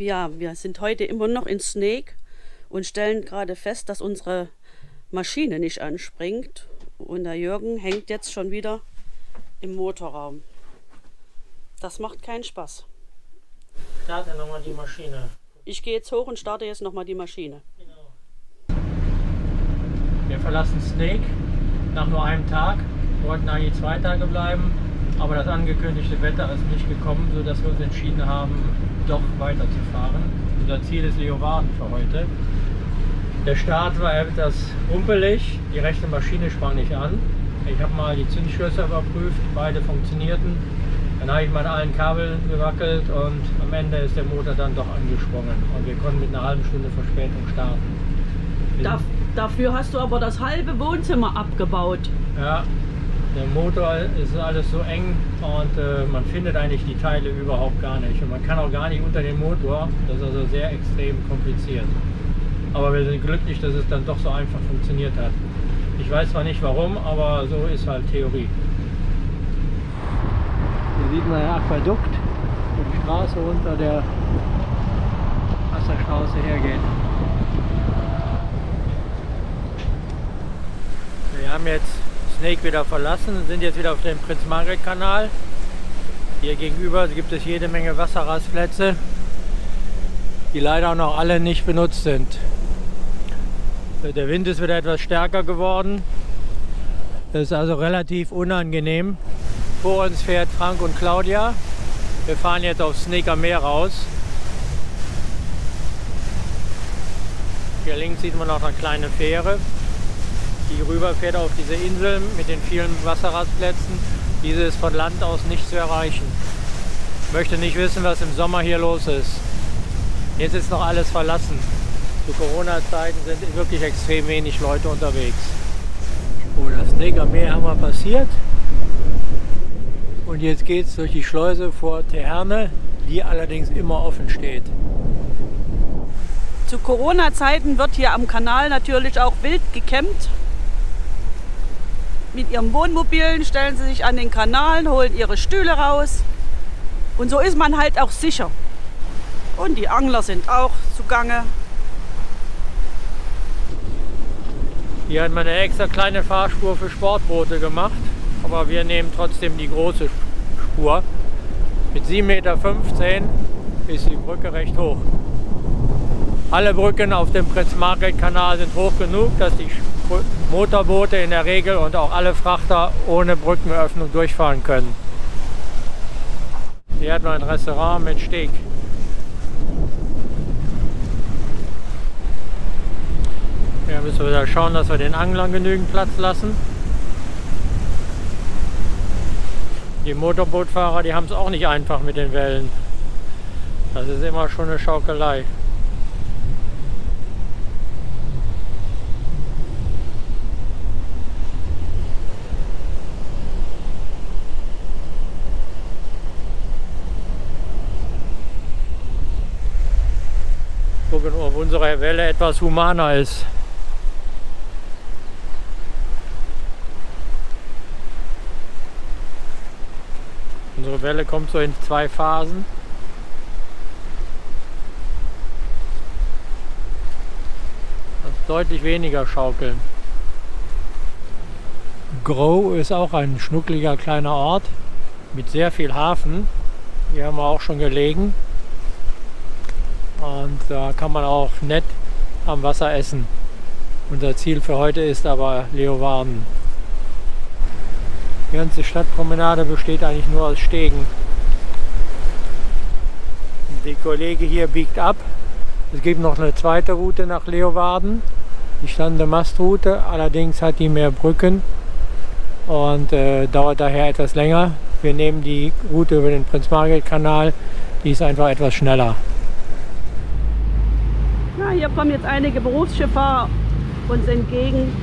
Ja, wir sind heute immer noch in Sneek und stellen gerade fest, dass unsere Maschine nicht anspringt. Und der Jürgen hängt jetzt schon wieder im Motorraum. Das macht keinen Spaß. Starte nochmal die Maschine. Ich gehe jetzt hoch und starte jetzt nochmal die Maschine. Genau. Wir verlassen Sneek nach nur einem Tag. Wir wollten eigentlich 2 Tage bleiben, aber das angekündigte Wetter ist nicht gekommen, sodass wir uns entschieden haben, doch weiterzufahren. Unser Ziel ist Leeuwarden für heute. Der Start war etwas rumpelig, die rechte Maschine sprang nicht an. Ich habe mal die Zündschlösser überprüft, beide funktionierten. Dann habe ich mal an allen Kabeln gewackelt und am Ende ist der Motor dann doch angesprungen. Und wir konnten mit einer halben Stunde Verspätung starten. Dafür hast du aber das halbe Wohnzimmer abgebaut. Ja, der Motor ist alles so eng und man findet eigentlich die Teile überhaupt gar nicht. Und man kann auch gar nicht unter den Motor, das ist also sehr extrem kompliziert. Aber wir sind glücklich, dass es dann doch so einfach funktioniert hat. Ich weiß zwar nicht warum, aber so ist halt Theorie. Hier sieht man ein Aquädukt, wo die Straße unter der Wasserstraße hergeht. Wir haben jetzt Sneek wieder verlassen und sind jetzt wieder auf dem Prinses Margrietkanaal. Hier gegenüber gibt es jede Menge Wasserrastplätze, die leider noch alle nicht benutzt sind. Der Wind ist wieder etwas stärker geworden. Das ist also relativ unangenehm. Vor uns fährt Frank und Claudia. Wir fahren jetzt aufs Sneekermeer raus. Hier links sieht man noch eine kleine Fähre, die rüberfährt auf diese Insel mit den vielen Wasserrastplätzen. Diese ist von Land aus nicht zu erreichen. Ich möchte nicht wissen, was im Sommer hier los ist. Jetzt ist noch alles verlassen. Zu Corona-Zeiten sind wirklich extrem wenig Leute unterwegs. Oh, das Dickermeer haben wir passiert. Und jetzt geht es durch die Schleuse vor Terne, die allerdings immer offen steht. Zu Corona-Zeiten wird hier am Kanal natürlich auch wild gecampt. Mit ihren Wohnmobilen stellen sie sich an den Kanal, holen ihre Stühle raus. Und so ist man halt auch sicher. Und die Angler sind auch zugange. Hier hat man eine extra kleine Fahrspur für Sportboote gemacht, aber wir nehmen trotzdem die große Spur. Mit 7,15 Meter ist die Brücke recht hoch. Alle Brücken auf dem Prinses Margrietkanaal sind hoch genug, dass die Motorboote in der Regel und auch alle Frachter ohne Brückenöffnung durchfahren können. Hier hat man ein Restaurant mit Steg. Ja, müssen wir wieder schauen, dass wir den Anglern genügend Platz lassen. Die Motorbootfahrer, die haben es auch nicht einfach mit den Wellen. Das ist immer schon eine Schaukelei. Gucken, ob unsere Welle etwas humaner ist. Unsere Welle kommt so in 2 Phasen. Das ist deutlich weniger schaukeln. Grou ist auch ein schnuckliger kleiner Ort mit sehr viel Hafen. Hier haben wir auch schon gelegen. Und da kann man auch nett am Wasser essen. Unser Ziel für heute ist aber Leeuwarden. Die ganze Stadtpromenade besteht eigentlich nur aus Stegen. Der Kollege hier biegt ab. Es gibt noch eine zweite Route nach Leeuwarden, die standende Mastroute. Allerdings hat die mehr Brücken und dauert daher etwas länger. Wir nehmen die Route über den Prinses Margrietkanaal, die ist einfach etwas schneller. Na, hier kommen jetzt einige Berufsschifffahrer uns entgegen.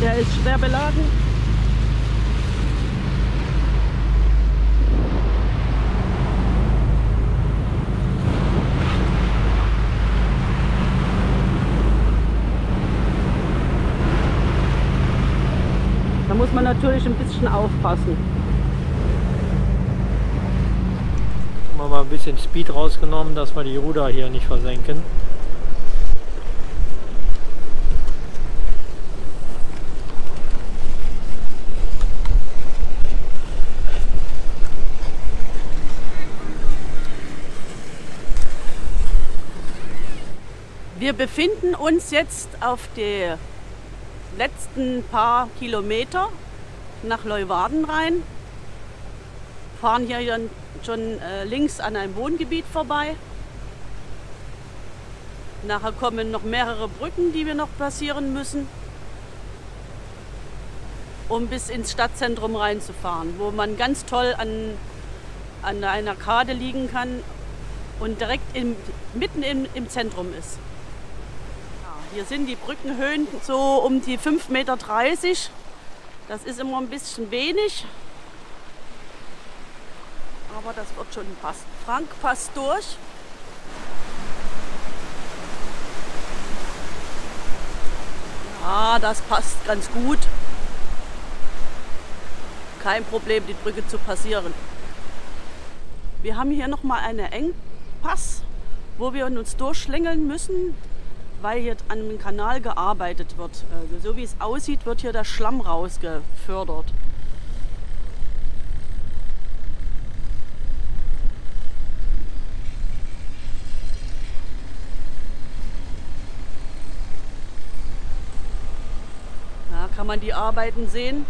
Der ist schwer beladen. Da muss man natürlich ein bisschen aufpassen. wir ein bisschen Speed rausgenommen, dass wir die Ruder hier nicht versenken. Wir befinden uns jetzt auf den letzten paar Kilometer nach Leeuwarden rein. Wir fahren hier schon links an einem Wohngebiet vorbei. Nachher kommen noch mehrere Brücken, die wir noch passieren müssen, um bis ins Stadtzentrum reinzufahren, wo man ganz toll an einer Kade liegen kann und direkt mitten im Zentrum ist. Hier sind die Brückenhöhen so um die 5,30 Meter. Das ist immer ein bisschen wenig, aber das wird schon passen. Frank passt durch. Ja, das passt ganz gut. Kein Problem, die Brücke zu passieren. Wir haben hier nochmal einen Engpass, wo wir uns durchschlängeln müssen, weil hier an dem Kanal gearbeitet wird. Also so wie es aussieht, wird hier der Schlamm rausgefördert. Da kann man die Arbeiten sehen.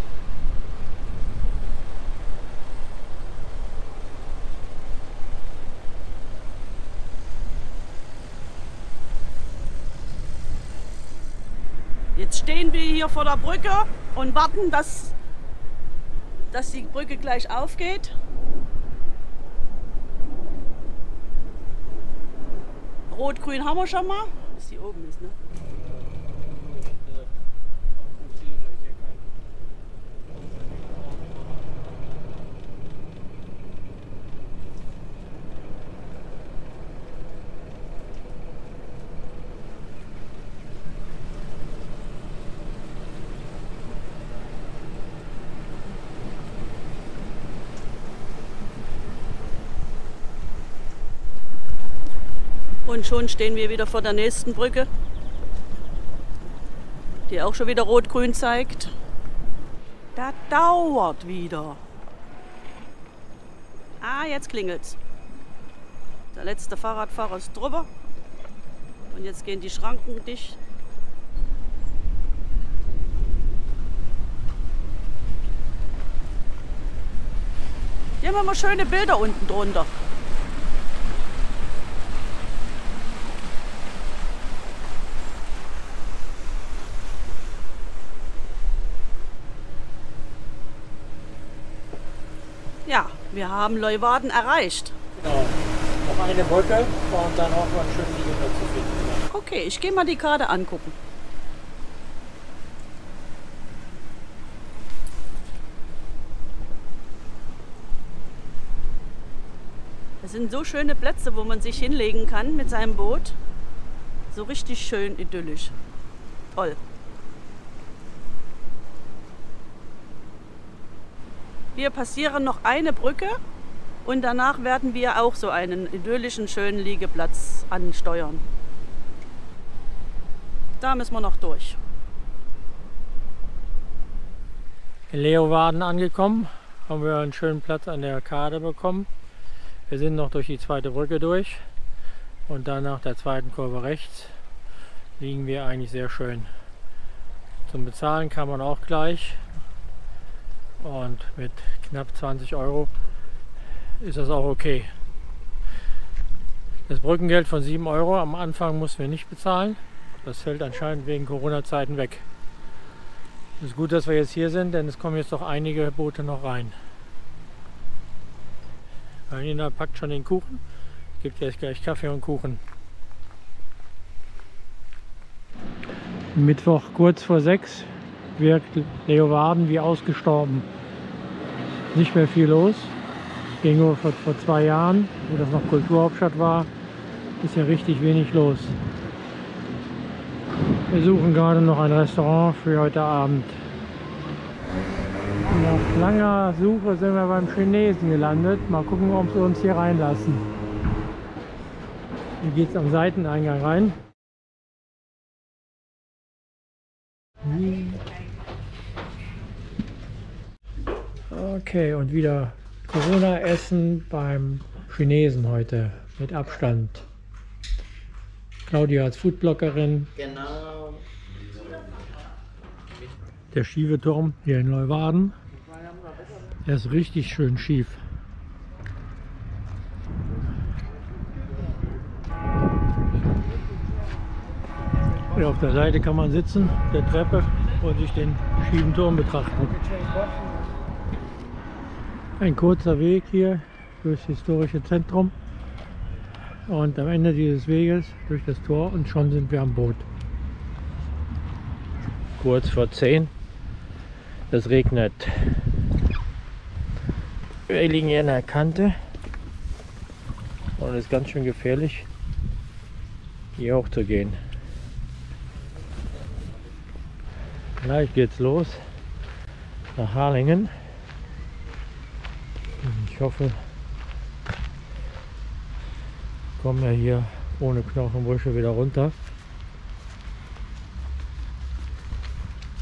Jetzt stehen wir hier vor der Brücke und warten, dass die Brücke gleich aufgeht. Rot-Grün haben wir schon mal. Bis die oben ist, ne? Und schon stehen wir wieder vor der nächsten Brücke, die auch schon wieder rot-grün zeigt. Das dauert wieder. Ah, jetzt klingelt's. Der letzte Fahrradfahrer ist drüber. Und jetzt gehen die Schranken dicht. Hier haben wir mal schöne Bilder unten drunter. Ja, wir haben Leeuwarden erreicht. Genau, noch eine Brücke und dann hoffen wir einen schönen Liegender zu finden. Okay, ich gehe mal die Karte angucken. Es sind so schöne Plätze, wo man sich hinlegen kann mit seinem Boot. So richtig schön idyllisch. Toll. Wir passieren noch eine Brücke und danach werden wir auch so einen idyllischen, schönen Liegeplatz ansteuern. Da müssen wir noch durch. In Leeuwarden angekommen, haben wir einen schönen Platz an der Kade bekommen. Wir sind noch durch die zweite Brücke durch und dann nach der zweiten Kurve rechts liegen wir eigentlich sehr schön. Zum Bezahlen kann man auch gleich. Und mit knapp 20 € ist das auch okay. Das Brückengeld von 7 € am Anfang mussten wir nicht bezahlen. Das fällt anscheinend wegen Corona-Zeiten weg. Es ist gut, dass wir jetzt hier sind, denn es kommen jetzt doch einige Boote noch rein. Alina packt schon den Kuchen. Es gibt jetzt gleich Kaffee und Kuchen. Mittwoch kurz vor 6. Wirkt Leeuwarden wie ausgestorben. Nicht mehr viel los. Gegenüber vor 2 Jahren, wo das noch Kulturhauptstadt war, ist ja richtig wenig los. Wir suchen gerade noch ein Restaurant für heute Abend. Nach langer Suche sind wir beim Chinesen gelandet. Mal gucken, ob sie uns hier reinlassen. Hier geht es am Seiteneingang rein. Okay, und wieder Corona-Essen beim Chinesen heute mit Abstand. Claudia als Foodbloggerin. Genau. Der schiefe Turm hier in Leeuwarden. Der ist richtig schön schief. Hier auf der Seite kann man sitzen, der Treppe, und sich den schiefen Turm betrachten. Ein kurzer Weg hier durchs historische Zentrum und am Ende dieses Weges durch das Tor und schon sind wir am Boot. Kurz vor 10, es regnet. Wir liegen hier an der Kante und es ist ganz schön gefährlich, hier hoch zu gehen. Gleich geht's los nach Harlingen. Ich hoffe, kommen wir hier ohne Knochenbrüche wieder runter.